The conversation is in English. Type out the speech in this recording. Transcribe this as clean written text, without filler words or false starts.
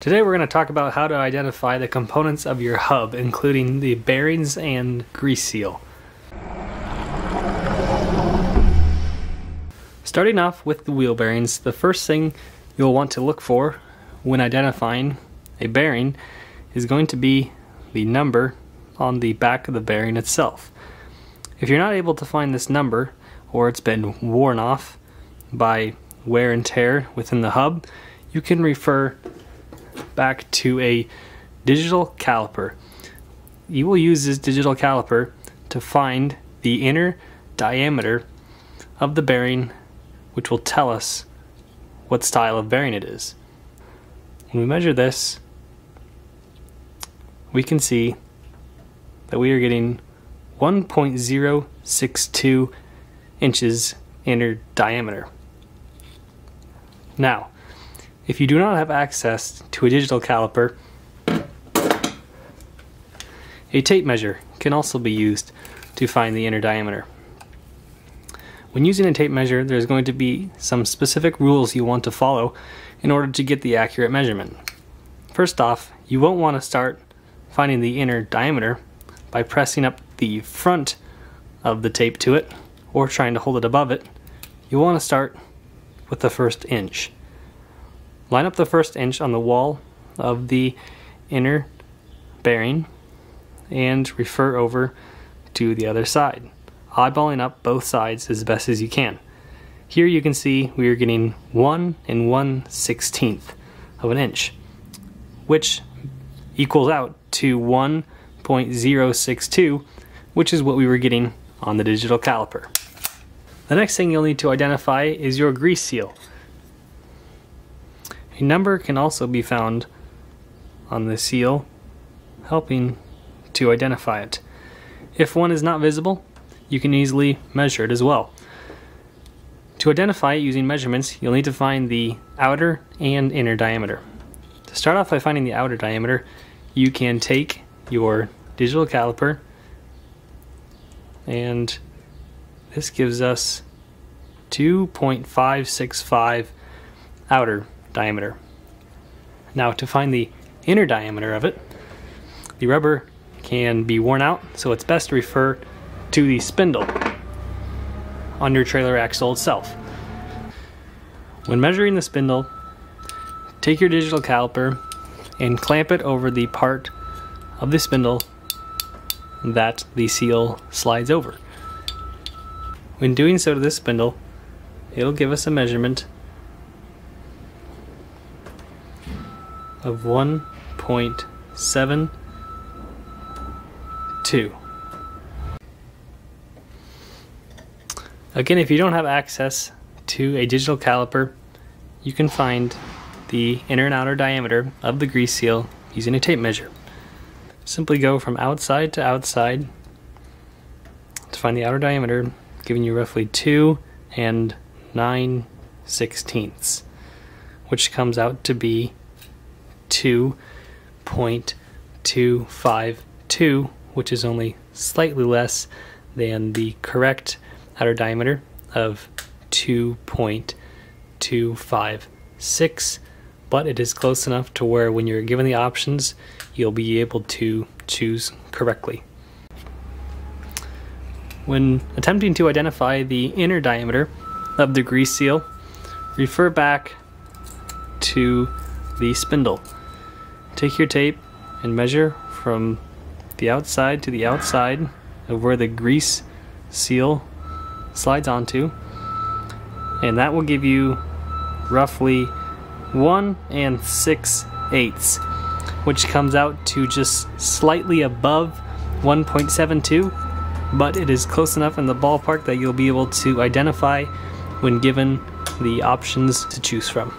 Today we're going to talk about how to identify the components of your hub, including the bearings and grease seal. Starting off with the wheel bearings, the first thing you'll want to look for when identifying a bearing is going to be the number on the back of the bearing itself. If you're not able to find this number, or it's been worn off by wear and tear within the hub, you can refer back to a digital caliper. You will use this digital caliper to find the inner diameter of the bearing, which will tell us what style of bearing it is. When we measure this, we can see that we are getting 1.062 inches inner diameter. Now, if you do not have access to a digital caliper, a tape measure can also be used to find the inner diameter. When using a tape measure, there's going to be some specific rules you want to follow in order to get the accurate measurement. First off, you won't want to start finding the inner diameter by pressing up the front of the tape to it or trying to hold it above it. You'll want to start with the first inch. Line up the first inch on the wall of the inner bearing and refer over to the other side, eyeballing up both sides as best as you can. Here you can see we are getting 1 1/16 of an inch, which equals out to 1.062, which is what we were getting on the digital caliper. The next thing you'll need to identify is your grease seal. A number can also be found on the seal, helping to identify it. If one is not visible, you can easily measure it as well. To identify it using measurements, you'll need to find the outer and inner diameter. To start off by finding the outer diameter, you can take your digital caliper, and this gives us 2.565 outer diameter. Now, to find the inner diameter of it, the rubber can be worn out, so it's best to refer to the spindle on your trailer axle itself. When measuring the spindle, take your digital caliper and clamp it over the part of the spindle that the seal slides over. When doing so to this spindle, it'll give us a measurement of 1.72. Again, if you don't have access to a digital caliper, you can find the inner and outer diameter of the grease seal using a tape measure. Simply go from outside to outside to find the outer diameter, giving you roughly 2 9/16, which comes out to be 2.252, which is only slightly less than the correct outer diameter of 2.256, but it is close enough to where when you're given the options, you'll be able to choose correctly. When attempting to identify the inner diameter of the grease seal, refer back to the spindle. Take your tape and measure from the outside to the outside of where the grease seal slides onto, and that will give you roughly 1 6/8, which comes out to just slightly above 1.72, but it is close enough in the ballpark that you'll be able to identify when given the options to choose from.